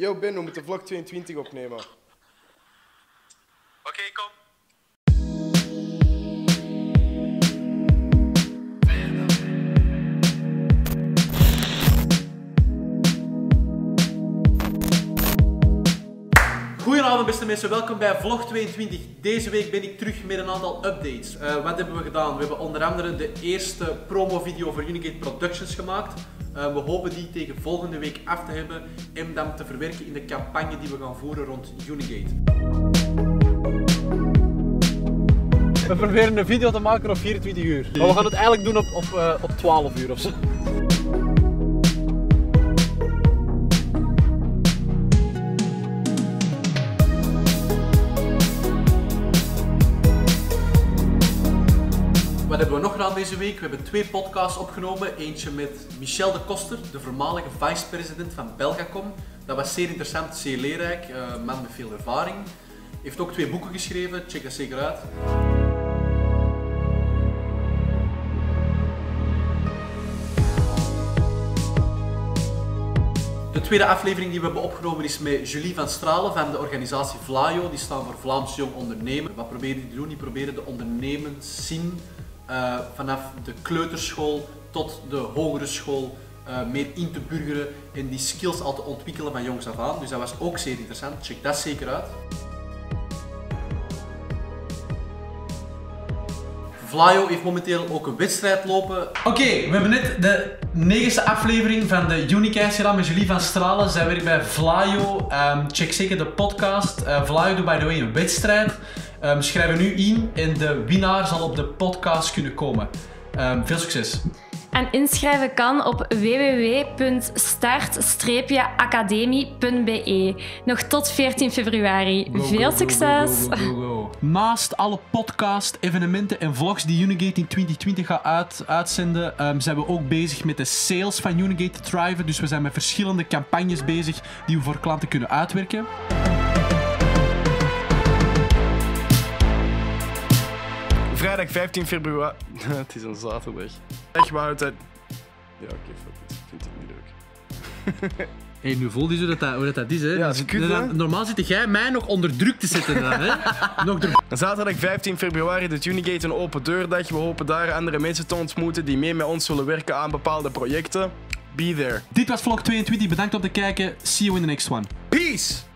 Yo Ben, we moeten vlog 22 opnemen. Oké, kom. Goedenavond beste mensen, welkom bij vlog 22. Deze week ben ik terug met een aantal updates. Wat hebben we gedaan? We hebben onder andere de eerste promovideo voor Unigate Productions gemaakt. We hopen die tegen volgende week af te hebben en dan te verwerken in de campagne die we gaan voeren rond Unigate. We proberen een video te maken op 24 uur. Maar we gaan het eigenlijk doen op 12 uur ofzo. Wat hebben we nog gedaan deze week? We hebben twee podcasts opgenomen. Eentje met Michel De Coster, de voormalige vice-president van Belgacom. Dat was zeer interessant, zeer leerrijk, man met veel ervaring. Heeft ook twee boeken geschreven, check dat zeker uit. De tweede aflevering die we hebben opgenomen is met Julie van Stralen van de organisatie Vlajo. Die staan voor Vlaams Jong Ondernemen. Wat proberen die te doen? Die proberen de ondernemers zien vanaf de kleuterschool tot de hogere school meer in te burgeren en die skills al te ontwikkelen van jongs af aan. Dus dat was ook zeer interessant, check dat zeker uit. Vlajo heeft momenteel ook een wedstrijd lopen. Oké, we hebben net de 9e aflevering van de Unicast gedaan met Julie van Stralen. Zij werkt bij Vlajo. Check zeker de podcast. Vlajo doet by the way een wedstrijd. Schrijven nu in en de winnaar zal op de podcast kunnen komen. Veel succes! En inschrijven kan op www.start-academie.be. Nog tot 14 februari. Veel succes! Naast alle podcasts, evenementen en vlogs die Unigate in 2020 gaat uitzenden, zijn we ook bezig met de sales van Unigate to thrive. Dus we zijn met verschillende campagnes bezig die we voor klanten kunnen uitwerken. Vrijdag 15 februari. Het is een zaterdag. Echt waar het. Ja, oké, fuck it. Ik vind het niet leuk. Hé, nu voel je hoe dat is, hè? Ja, dat is kut, hè? Normaal zit jij mij nog onder druk te zetten, hè? Zaterdag 15 februari, de Tunigate een open deurdag. We hopen daar andere mensen te ontmoeten die mee met ons zullen werken aan bepaalde projecten. Be there. Dit was vlog 22. Bedankt om te kijken. See you in the next one. Peace!